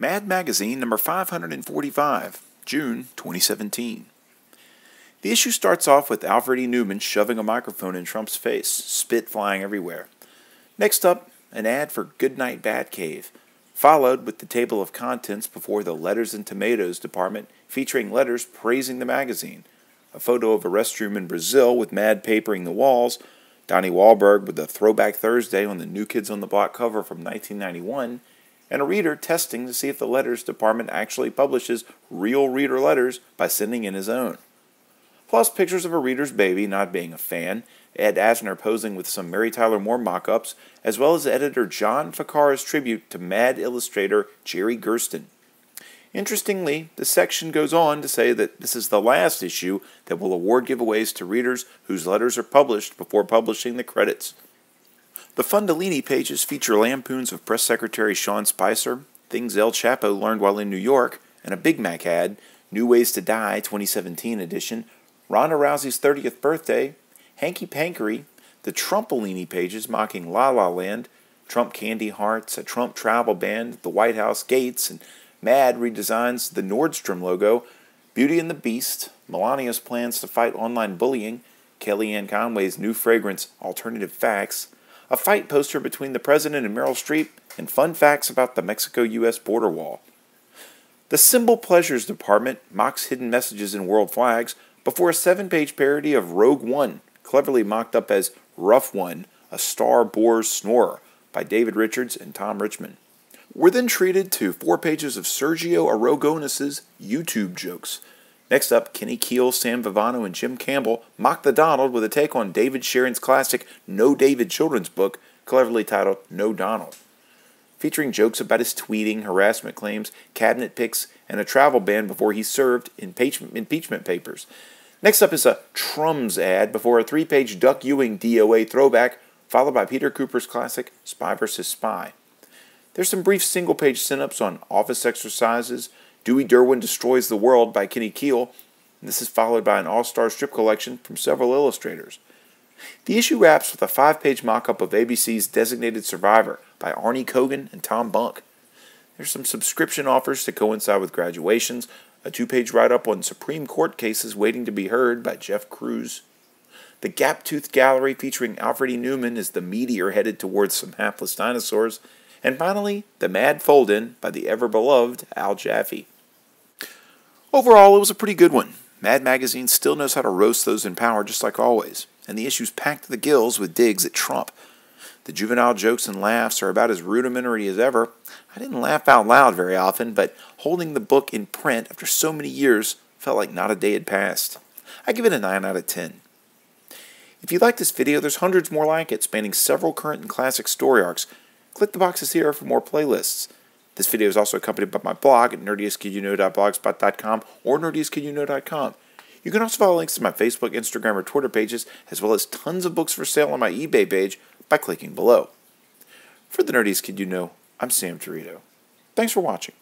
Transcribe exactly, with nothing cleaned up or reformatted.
Mad Magazine number five hundred forty-five, June twenty seventeen. The issue starts off with Alfred E. Newman shoving a microphone in Trump's face, spit flying everywhere. Next up, an ad for Goodnight Bad Cave, followed with the table of contents before the Letters and Tomatoes department featuring letters praising the magazine, a photo of a restroom in Brazil with Mad papering the walls, Donnie Wahlberg with the Throwback Thursday on the New Kids on the Block cover from nineteen ninety-one, and a reader testing to see if the letters department actually publishes real reader letters by sending in his own. Plus pictures of a reader's baby not being a fan, Ed Asner posing with some Mary Tyler Moore mock-ups, as well as editor John Ficara's tribute to Mad illustrator Jerry Gersten. Interestingly, the section goes on to say that this is the last issue that will award giveaways to readers whose letters are published before publishing the credits. The Fundalini pages feature lampoons of Press Secretary Sean Spicer, things El Chapo learned while in New York, and a Big Mac ad, New Ways to Die twenty seventeen edition, Ronda Rousey's thirtieth birthday, Hanky Pankery, the Trumpolini pages mocking La La Land, Trump Candy Hearts, a Trump travel band, the White House gates, and Mad redesigns the Nordstrom logo, Beauty and the Beast, Melania's plans to fight online bullying, Kellyanne Conway's new fragrance, Alternative Facts, a fight poster between the president and Meryl Streep, and fun facts about the Mexico U S border wall. The Symbol Pleasures department mocks hidden messages in world flags before a seven-page parody of Rogue One, cleverly mocked up as Rough One, a Star-Boar-Snorer by David Richards and Tom Richmond. We're then treated to four pages of Sergio Aragonés' YouTube jokes. Next up, Kenny Kiel, Sam Vivano, and Jim Campbell mock the Donald with a take on David Sharon's classic No David children's book, cleverly titled No Donald, featuring jokes about his tweeting, harassment claims, cabinet picks, and a travel ban before he served impeachment, impeachment papers. Next up is a Trums ad before a three-page Duck Ewing D O A throwback, followed by Peter Cooper's classic Spy versus. Spy. There's some brief single-page synopses on office exercises, Dewey Derwin Destroys the World by Kenny Kiel, and this is followed by an all-star strip collection from several illustrators. The issue wraps with a five-page mock-up of A B C's Designated Survivor by Arnie Kogan and Tom Bunk. There's some subscription offers to coincide with graduations, a two-page write-up on Supreme Court cases waiting to be heard by Jeff Cruz. The Gap-Tooth Gallery featuring Alfred E. Newman as the meteor headed towards some hapless dinosaurs, and finally, the Mad Fold-In by the ever-beloved Al Jaffee. Overall, it was a pretty good one. Mad Magazine still knows how to roast those in power just like always, and the issue's packed to the gills with digs at Trump. The juvenile jokes and laughs are about as rudimentary as ever. I didn't laugh out loud very often, but holding the book in print after so many years felt like not a day had passed. I give it a nine out of ten. If you like this video, there's hundreds more like it, spanning several current and classic story arcs. Click the boxes here for more playlists. This video is also accompanied by my blog at nerdiest kid you know dot blogspot dot com or nerdiest kid you know dot com. You can also follow links to my Facebook, Instagram, or Twitter pages, as well as tons of books for sale on my eBay page by clicking below. For the Nerdiest Kid You Know, I'm Sam Torito. Thanks for watching.